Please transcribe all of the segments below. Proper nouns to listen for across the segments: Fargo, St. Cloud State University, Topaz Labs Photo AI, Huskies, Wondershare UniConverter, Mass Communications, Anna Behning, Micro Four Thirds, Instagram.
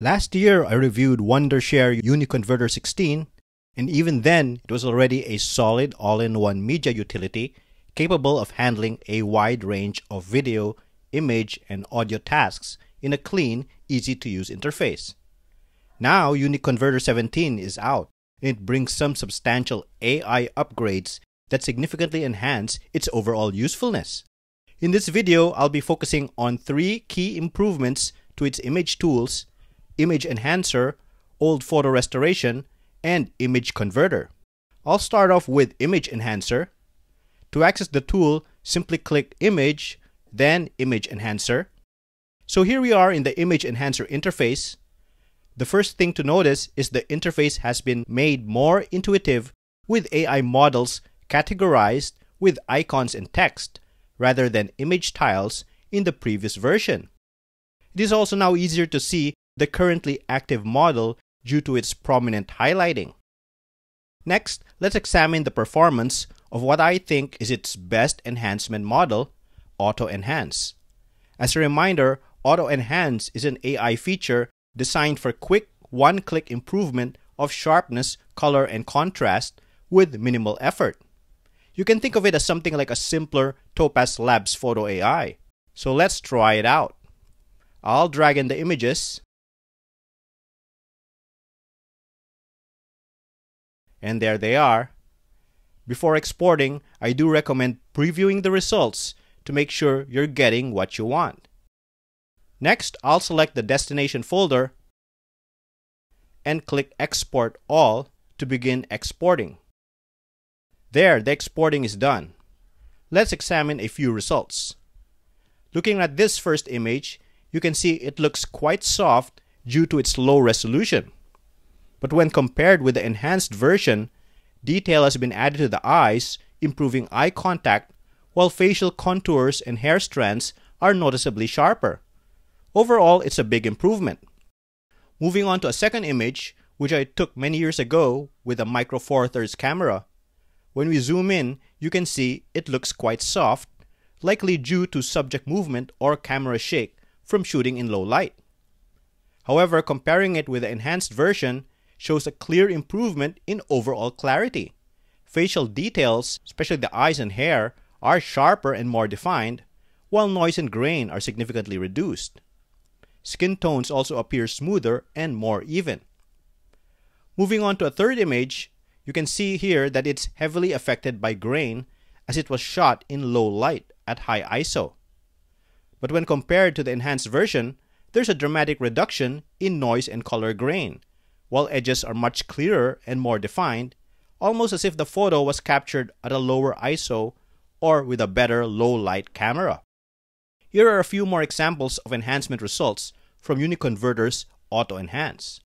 Last year, I reviewed Wondershare UniConverter 16, and even then, it was already a solid all-in-one media utility capable of handling a wide range of video, image, and audio tasks in a clean, easy-to-use interface. Now, UniConverter 17 is out, and it brings some substantial AI upgrades that significantly enhance its overall usefulness. In this video, I'll be focusing on three key improvements to its image tools, Image Enhancer, Old Photo Restoration, and Image Converter. I'll start off with Image Enhancer. To access the tool, simply click Image, then Image Enhancer. So here we are in the Image Enhancer interface. The first thing to notice is the interface has been made more intuitive with AI models categorized with icons and text, rather than image tiles in the previous version. It is also now easier to see the currently active model due to its prominent highlighting. Next, let's examine the performance of what I think is its best enhancement model, Auto Enhance. As a reminder, Auto Enhance is an AI feature designed for quick one-click improvement of sharpness, color, and contrast with minimal effort. You can think of it as something like a simpler Topaz Labs Photo AI. So let's try it out. I'll drag in the images. And there they are. Before exporting, I do recommend previewing the results to make sure you're getting what you want. Next, I'll select the destination folder and click Export All to begin exporting. There, the exporting is done. Let's examine a few results. Looking at this first image, you can see it looks quite soft due to its low resolution. But when compared with the enhanced version, detail has been added to the eyes, improving eye contact, while facial contours and hair strands are noticeably sharper. Overall, it's a big improvement. Moving on to a second image, which I took many years ago with a Micro Four Thirds camera. When we zoom in, you can see it looks quite soft, likely due to subject movement or camera shake from shooting in low light. However, comparing it with the enhanced version shows a clear improvement in overall clarity. Facial details, especially the eyes and hair, are sharper and more defined, while noise and grain are significantly reduced. Skin tones also appear smoother and more even. Moving on to a third image, you can see here that it's heavily affected by grain as it was shot in low light at high ISO. But when compared to the enhanced version, there's a dramatic reduction in noise and color grain, while edges are much clearer and more defined, almost as if the photo was captured at a lower ISO or with a better low-light camera. Here are a few more examples of enhancement results from UniConverter's Auto Enhance.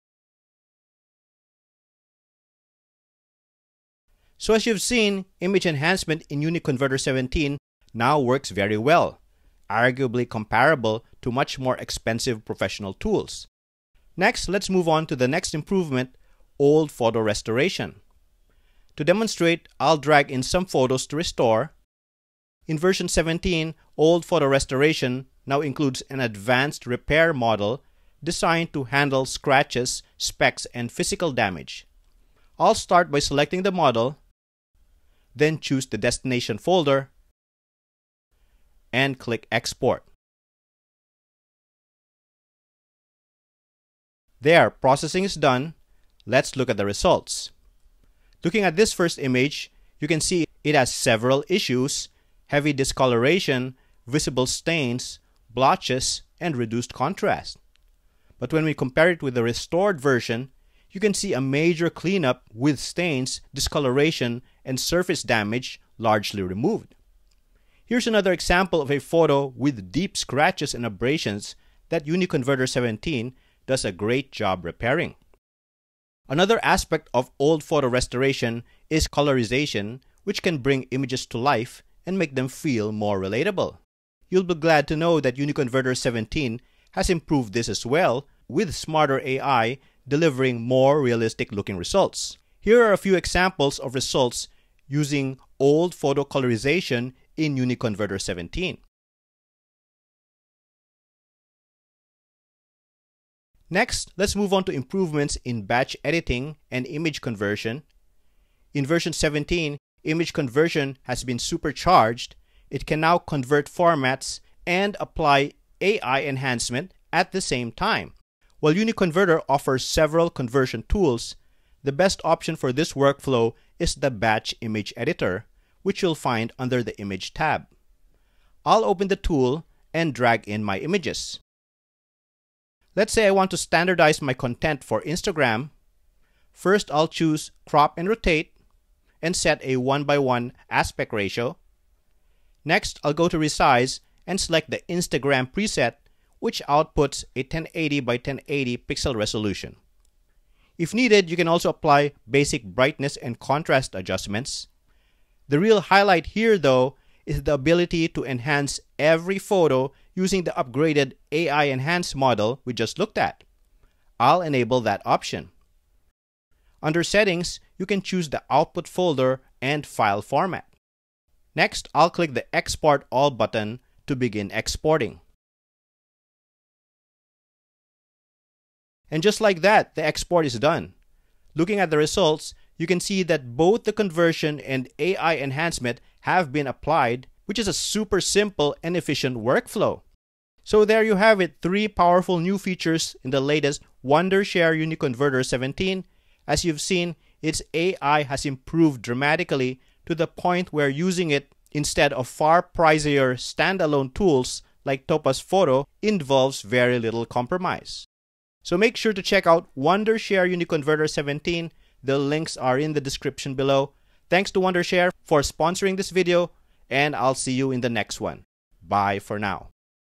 So as you've seen, image enhancement in UniConverter 17 now works very well, arguably comparable to much more expensive professional tools. Next, let's move on to the next improvement, Old Photo Restoration. To demonstrate, I'll drag in some photos to restore. In version 17, Old Photo Restoration now includes an advanced repair model designed to handle scratches, specks, and physical damage. I'll start by selecting the model, then choose the destination folder, and click Export. There, processing is done. Let's look at the results. Looking at this first image, you can see it has several issues: heavy discoloration, visible stains, blotches, and reduced contrast. But when we compare it with the restored version, you can see a major cleanup with stains, discoloration, and surface damage largely removed. Here's another example of a photo with deep scratches and abrasions that UniConverter 17 does a great job repairing. Another aspect of Old Photo Restoration is colorization, which can bring images to life and make them feel more relatable. You'll be glad to know that UniConverter 17 has improved this as well, with smarter AI delivering more realistic looking results. Here are a few examples of results using old photo colorization in UniConverter 17. Next, let's move on to improvements in batch editing and image conversion. In version 17, image conversion has been supercharged. It can now convert formats and apply AI enhancement at the same time. While UniConverter offers several conversion tools, the best option for this workflow is the Batch Image Editor, which you'll find under the Image tab. I'll open the tool and drag in my images. Let's say I want to standardize my content for Instagram. First, I'll choose Crop and Rotate and set a 1:1 aspect ratio. Next, I'll go to Resize and select the Instagram preset, which outputs a 1080x1080 pixel resolution. If needed, you can also apply basic brightness and contrast adjustments. The real highlight here, though, is the ability to enhance every photo using the upgraded AI Enhance model we just looked at. I'll enable that option. Under Settings, you can choose the output folder and file format. Next, I'll click the Export All button to begin exporting. And just like that, the export is done. Looking at the results, you can see that both the conversion and AI enhancement have been applied, which is a super simple and efficient workflow. So there you have it, 3 powerful new features in the latest Wondershare UniConverter 17. As you've seen, its AI has improved dramatically to the point where using it instead of far pricier standalone tools like Topaz Photo involves very little compromise. So make sure to check out Wondershare UniConverter 17. The links are in the description below. Thanks to Wondershare for sponsoring this video, and I'll see you in the next one. Bye for now.